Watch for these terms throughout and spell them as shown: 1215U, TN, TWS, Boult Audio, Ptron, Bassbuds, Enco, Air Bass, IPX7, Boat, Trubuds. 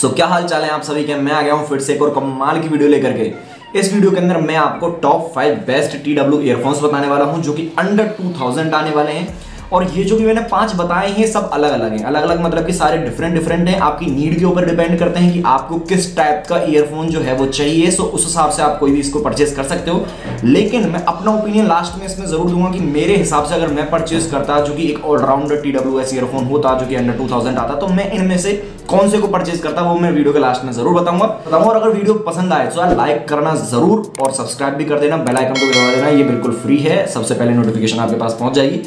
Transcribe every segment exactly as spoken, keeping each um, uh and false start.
सो so, क्या हाल चाल है आप सभी के। मैं आ गया हूँ फिर से एक और कमाल की वीडियो लेकर के। इस वीडियो के अंदर मैं आपको top five best T W earphones बताने वाला हूँ जो कि अंडर टू थाउजेंड आने वाले हैं। और ये जो भी मैंने पांच बताए हैं सब अलग अलग हैं। अलग अलग मतलब कि सारे डिफरेंट डिफरेंट हैं, आपकी नीड के ऊपर डिपेंड करते हैं कि आपको किस टाइप का ईयरफोन जो है वो चाहिए। सो उस हिसाब से आप कोई भी इसको परचेज कर सकते हो, लेकिन मैं अपना ओपिनियन लास्ट में इसमें ज़रूर दूंगा कि मेरे हिसाब से अगर मैं परचेज करता जो कि एक allrounder T W S earphone होता जो कि अंडर टू थाउजेंड आता, तो मैं इनमें से कौन से को परचेज करता वो मैं वीडियो के लास्ट में जरूर बताऊंगा बताऊंगा और अगर वीडियो पसंद आए तो लाइक करना जरूर और सब्सक्राइब भी कर देना, बेल आइकन को दबा देना। ये बिल्कुल फ्री है, सबसे पहले नोटिफिकेशन आपके पास पहुंच जाएगी।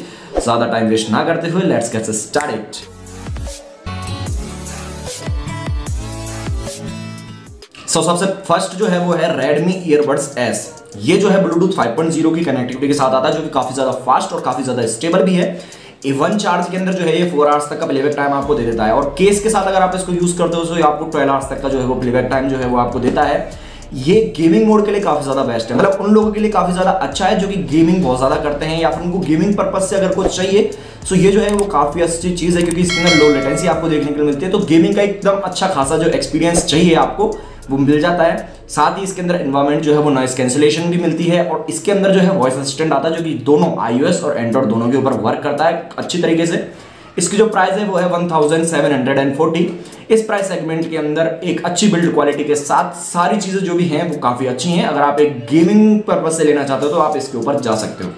ज़्यादा टाइम वेस्ट ना करते हुए लेट्स गेट स्टार्टेड। सो सबसे फर्स्ट जो है वो है रेडमी ईयरबड्स एस। ये जो है ब्लूटूथ फाइव पॉइंट ज़ीरो की कनेक्टिविटी के साथ आता है जो कि काफी ज्यादा फास्ट और काफी ज्यादा स्टेबल भी है। इवन चार्ज के अंदर जो है ये फोर आवर्स तक का प्लेबैक टाइम आपको दे देता है, और केस के साथ अगर आप इसको यूज करते हो तो आपको ट्वेल्व आवर्स तक का जो है वो प्लेबैक टाइम जो है वो आपको देता है। ये गेमिंग मोड के लिए काफ़ी ज़्यादा बेस्ट है, मतलब उन लोगों के लिए काफ़ी ज़्यादा अच्छा है जो कि गेमिंग बहुत ज़्यादा करते हैं या फिर उनको गेमिंग पर्पज़ से अगर कुछ चाहिए। सो ये जो है वो काफ़ी अच्छी चीज़ है क्योंकि इसके अंदर लो लेटेंसी आपको देखने के लिए मिलती है, तो गेमिंग का एकदम अच्छा खासा जो एक्सपीरियंस चाहिए आपको वो मिल जाता है। साथ ही इसके अंदर एनवायरमेंट जो है वो नॉइस कैंसिलेशन भी मिलती है, और इसके अंदर जो है वॉइस असिस्टेंट आता है जो कि दोनों आईओएस और एंड्रॉइड दोनों के ऊपर वर्क करता है अच्छी तरीके से। इसकी जो प्राइस है वो है one thousand seven hundred and forty. इस प्राइस सेगमेंट के अंदर एक अच्छी बिल्ड क्वालिटी के साथ सारी चीज़ें जो भी हैं वो काफ़ी अच्छी हैं। अगर आप एक गेमिंग पर्पज से लेना चाहते हो तो आप इसके ऊपर जा सकते हो।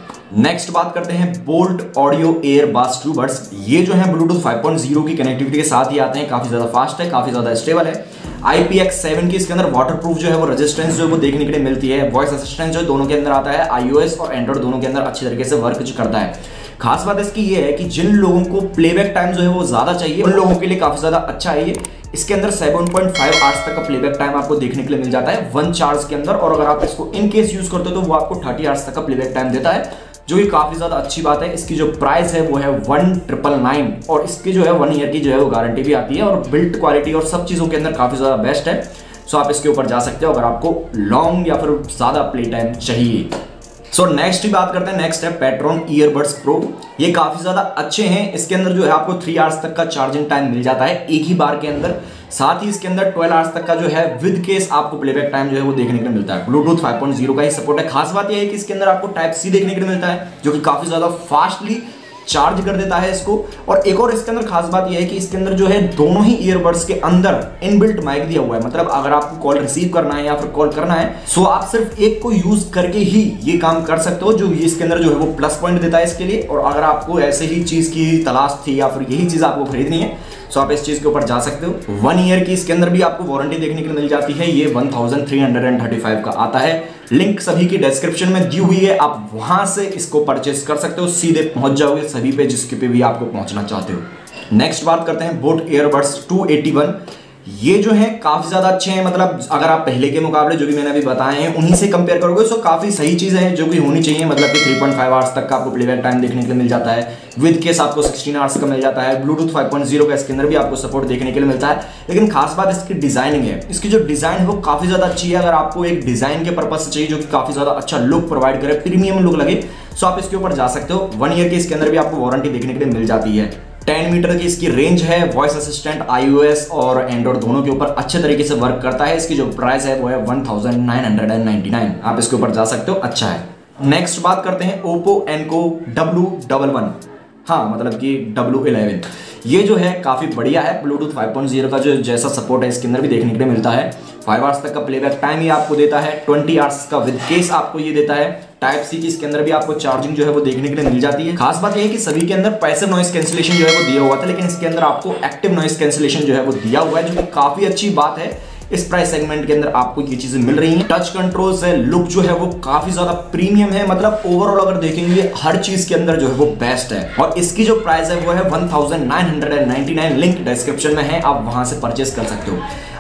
नेक्स्ट बात करते हैं बोल्ट ऑडियो एयर बास ट्रूबड्स। ये जो है ब्लूटूथ फाइव पॉइंट ज़ीरो की कनेक्टिविटी के साथ ही आते हैं, काफ़ी ज़्यादा फास्ट है, काफ़ी ज़्यादा स्टेबल है। आई पी एक्स सेवन की इसके अंदर वाटरप्रूफ जो है वो रेजिस्टेंस जो है वो देखने के लिए मिलती है। वॉइस असिस्टेंट जो है दोनों के अंदर आता है, आईओएस और एंड्रॉइड दोनों के अंदर अच्छी तरीके से वर्क करता है। खास बात इसकी ये है कि जिन लोगों को प्लेबैक टाइम जो है वो ज़्यादा चाहिए उन लोगों के लिए काफ़ी ज़्यादा अच्छा है ये। इसके अंदर सेवन पॉइंट फाइव आवर्स तक का प्लेबैक टाइम आपको देखने के लिए मिल जाता है वन चार्ज के अंदर, और अगर आप इसको इन केस यूज़ करते हो तो वो आपको थर्टी आवर्स तक का प्लेबैक टाइम देता है जो कि काफ़ी ज़्यादा अच्छी बात है। इसकी जो प्राइस है वो है वन ट्रिपल नाइन, और इसकी जो है वन ईयर की जो है वो गारंटी भी आती है, और बिल्ड क्वालिटी और सब चीज़ों के अंदर काफ़ी ज़्यादा बेस्ट है। सो आप इसके ऊपर जा सकते हो अगर आपको लॉन्ग या फिर ज़्यादा प्ले टाइम चाहिए। सो नेक्स्ट की बात करते हैं। नेक्स्ट है पैट्रॉन ईयरबड्स प्रो। ये काफ़ी ज़्यादा अच्छे हैं, इसके अंदर जो है आपको थ्री आवर्स तक का चार्जिंग टाइम मिल जाता है एक ही बार के अंदर। साथ ही इसके अंदर ट्वेल्व आवर्स तक का जो है विद केस आपको प्लेबैक टाइम जो है वो देखने के लिए मिलता है। ब्लूटूथ फाइव पॉइंट ज़ीरो का ही सपोर्ट है। खास बात यह है कि इसके अंदर आपको टाइप सी देखने के लिए मिलता है जो कि काफ़ी ज़्यादा फास्टली चार्ज कर देता है इसको। और एक और इसके अंदर खास बात यह है कि इसके अंदर जो है दोनों ही ईयरबड्स के अंदर इनबिल्ट माइक दिया हुआ है, मतलब अगर आपको कॉल रिसीव करना है या फिर कॉल करना है सो आप सिर्फ एक को यूज करके ही ये काम कर सकते हो, जो ये इसके अंदर जो है वो प्लस पॉइंट देता है इसके लिए। और अगर आपको ऐसे ही चीज़ की तलाश थी या फिर यही चीज़ आपको खरीदनी है सो आप इस चीज़ के ऊपर जा सकते हो। वन ईयर की इसके अंदर भी आपको वारंटी देखने के लिए मिल जाती है, ये one thousand three hundred and thirty five का आता है। लिंक सभी की डिस्क्रिप्शन में दी हुई है, आप वहां से इसको परचेस कर सकते हो, सीधे पहुंच जाओगे सभी पे जिसके पे भी आपको पहुंचना चाहते हो। नेक्स्ट बात करते हैं Boat earbuds two eighty one. ये जो है काफ़ी ज़्यादा अच्छे हैं, मतलब अगर आप पहले के मुकाबले जो भी मैंने अभी बताए हैं उन्हीं से कंपेयर करोगे सो काफ़ी सही चीज़ है जो कि होनी चाहिए। मतलब कि थ्री पॉइंट फाइव आवर्स तक का आपको प्लेबैक टाइम देखने के लिए मिल जाता है, विद केस आपको सिक्सटीन आवर्स का मिल जाता है। ब्लूटूथ फाइव पॉइंट ज़ीरो का इसके अंदर भी आपको सपोर्ट देखने के लिए मिलता है, लेकिन खास बात इसकी डिज़ाइनिंग है। इसकी जो डिज़ाइन है वो काफ़ी ज़्यादा अच्छी है, अगर आपको एक डिज़ाइन के पर्पज़ से चाहिए जो कि काफ़ी ज़्यादा अच्छा लुक प्रोवाइड करे, प्रीमियम लुक लगे सो आप इसके ऊपर जा सकते हो। वन ईयर के इसके अंदर भी आपको वारंटी देखने के लिए मिल जाती है। टेन मीटर की इसकी रेंज है, वॉइस असिस्टेंट आईओएस और एंड्रॉइड दोनों के ऊपर अच्छे तरीके से वर्क करता है। इसकी जो प्राइस है वो है one thousand nine hundred and ninety nine, आप इसके ऊपर जा सकते हो, अच्छा है। नेक्स्ट बात करते हैं Oppo Enco W double one, हाँ मतलब कि डब्लू इलेवन। ये जो है काफ़ी बढ़िया है, ब्लूटूथ फाइव पॉइंट ज़ीरो का जो जैसा सपोर्ट है इसके अंदर भी देखने के लिए मिलता है। फाइव आवर्स तक का प्लेबैक टाइम ये आपको देता है, ट्वेंटी आवर्स का विद केस आपको ये देता है। टाइप सी की इसके अंदर भी आपको चार्जिंग जो है वो देखने के लिए मिल जाती है। खास बात यह है कि सभी के अंदर पैसिव नॉइस कैंसिलेशन जो है वो दिया हुआ था, लेकिन इसके अंदर आपको एक्टिव नॉइस कैंसिलेशन जो है वो दिया हुआ है जो कि काफ़ी अच्छी बात है। इस प्राइस सेगमेंट के अंदर आपको ये चीज़ें मिल रही हैं। टच कंट्रोल्स है, लुक जो है वो काफ़ी ज़्यादा प्रीमियम है, मतलब ओवरऑल अगर देखेंगे हर चीज़ के अंदर जो है वो बेस्ट है। और इसकी जो प्राइस है वो है one thousand nine hundred and ninety nine, link description में है, आप वहाँ से परचेस कर सकते हो।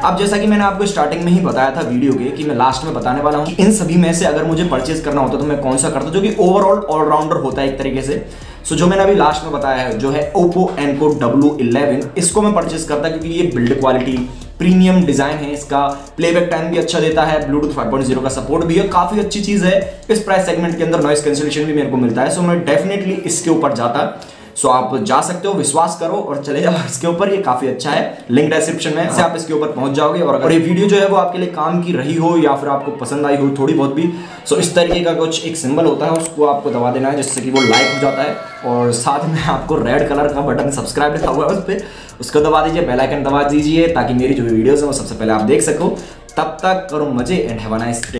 अब जैसा कि मैंने आपको स्टार्टिंग में ही बताया था वीडियो के कि मैं लास्ट में बताने वाला हूँ कि इन सभी में से अगर मुझे परचेस करना होता तो मैं कौन सा करता जो कि ओवरऑल ऑलराउंडर होता है एक तरीके से। सो so, जो मैंने अभी लास्ट में बताया है जो है ओप्पो एनको डब्लू इलेवन, इसको मैं परचेस करता क्योंकि ये बिल्ड क्वालिटी प्रीमियम डिज़ाइन है, इसका प्लेबैक टाइम भी अच्छा देता है, ब्लूटूथ फाइव पॉइंट ज़ीरो का सपोर्ट भी है, काफ़ी अच्छी चीज़ है। इस प्राइस सेगमेंट के अंदर नॉइस कैंसिलेशन भी मेरे को मिलता है, सो मैं डेफिनेटली इसके ऊपर जाता। सो आप जा सकते हो, विश्वास करो और चले जाओ इसके ऊपर, ये काफी अच्छा है। लिंक डिस्क्रिप्शन में से आप इसके ऊपर पहुंच जाओगे। और अगर ये वीडियो जो है वो आपके लिए काम की रही हो या फिर आपको पसंद आई हो थोड़ी बहुत भी, सो इस तरीके का कुछ एक सिंबल होता है उसको आपको दबा देना है जिससे कि वो लाइक हो जाता है। और साथ में आपको रेड कलर का बटन सब्सक्राइब लिखा हुआ है उस पर, उसको दबा दीजिए, बेल आइकन दबा दीजिए ताकि मेरी जो वीडियोस हैं वो सबसे पहले आप देख सको। तब तक करो मजे and have a nice day.